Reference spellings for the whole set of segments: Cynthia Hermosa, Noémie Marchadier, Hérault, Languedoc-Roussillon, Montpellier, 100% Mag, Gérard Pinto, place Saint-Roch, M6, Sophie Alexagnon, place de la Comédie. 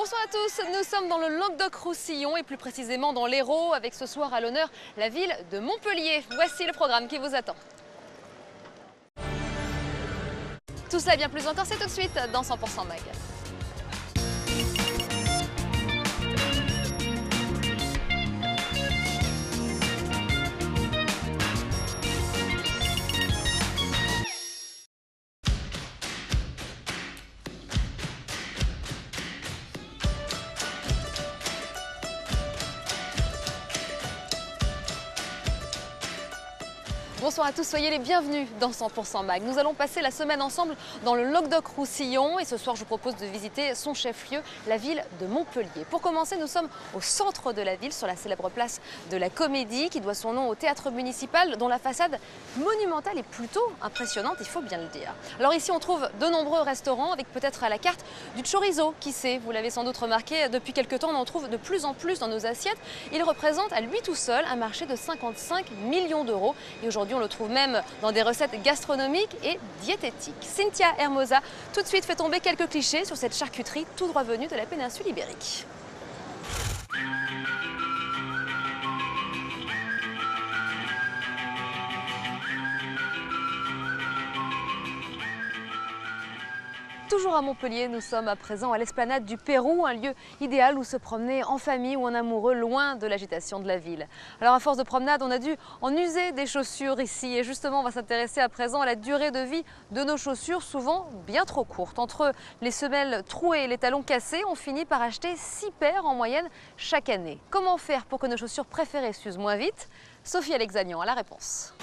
Bonsoir à tous, nous sommes dans le Languedoc-Roussillon et plus précisément dans l'Hérault avec ce soir à l'honneur la ville de Montpellier. Voici le programme qui vous attend. Tout cela et bien plus encore, c'est tout de suite dans 100% Mag. Bonsoir à tous, soyez les bienvenus dans 100% Mag. Nous allons passer la semaine ensemble dans le Languedoc-Roussillon et ce soir je vous propose de visiter son chef-lieu, la ville de Montpellier. Pour commencer, nous sommes au centre de la ville, sur la célèbre place de la Comédie qui doit son nom au théâtre municipal dont la façade monumentale est plutôt impressionnante, il faut bien le dire. Alors ici on trouve de nombreux restaurants avec peut-être à la carte du chorizo, qui sait, vous l'avez sans doute remarqué, depuis quelques temps on en trouve de plus en plus dans nos assiettes. Il représente à lui tout seul un marché de 55 millions d'euros et aujourd'hui on le trouve même dans des recettes gastronomiques et diététiques. Cynthia Hermosa, tout de suite, fait tomber quelques clichés sur cette charcuterie tout droit venue de la péninsule ibérique. Toujours à Montpellier, nous sommes à présent à l'esplanade du Pérou, un lieu idéal où se promener en famille ou en amoureux, loin de l'agitation de la ville. Alors à force de promenade, on a dû en user des chaussures ici. Et justement, on va s'intéresser à présent à la durée de vie de nos chaussures, souvent bien trop courte. Entre les semelles trouées et les talons cassés, on finit par acheter 6 paires en moyenne chaque année. Comment faire pour que nos chaussures préférées s'usent moins vite? Sophie Alexagnon a la réponse.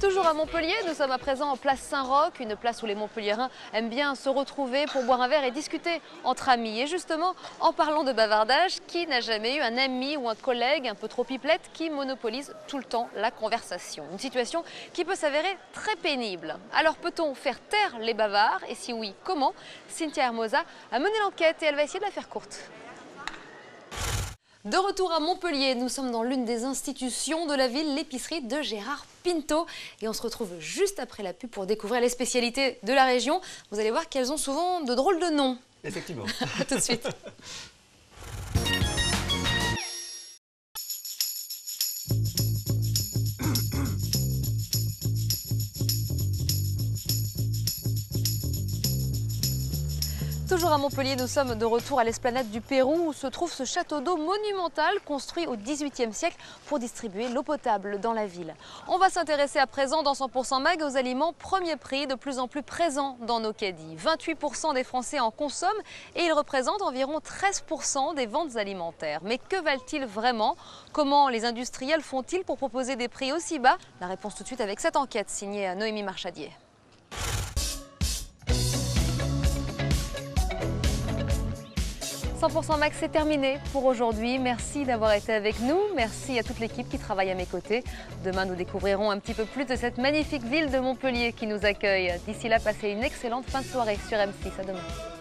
Toujours à Montpellier, nous sommes à présent en place Saint-Roch, une place où les Montpelliérains aiment bien se retrouver pour boire un verre et discuter entre amis. Et justement, en parlant de bavardage, qui n'a jamais eu un ami ou un collègue un peu trop pipelette qui monopolise tout le temps la conversation? Une situation qui peut s'avérer très pénible. Alors peut-on faire taire les bavards? Et si oui, comment? Cynthia Hermosa a mené l'enquête et elle va essayer de la faire courte. De retour à Montpellier, nous sommes dans l'une des institutions de la ville, l'épicerie de Gérard Pinto. Et on se retrouve juste après la pub pour découvrir les spécialités de la région. Vous allez voir qu'elles ont souvent de drôles de noms. Effectivement. A tout de suite. Toujours à Montpellier, nous sommes de retour à l'esplanade du Pérou où se trouve ce château d'eau monumental construit au XVIIIe siècle pour distribuer l'eau potable dans la ville. On va s'intéresser à présent dans 100% Mag aux aliments premier prix de plus en plus présents dans nos caddies. 28% des Français en consomment et ils représentent environ 13% des ventes alimentaires. Mais que valent-ils vraiment? Comment les industriels font-ils pour proposer des prix aussi bas? La réponse tout de suite avec cette enquête signée à Noémie Marchadier. « 100% Mag », c'est terminé pour aujourd'hui. Merci d'avoir été avec nous. Merci à toute l'équipe qui travaille à mes côtés. Demain, nous découvrirons un petit peu plus de cette magnifique ville de Montpellier qui nous accueille. D'ici là, passez une excellente fin de soirée sur M6. À demain.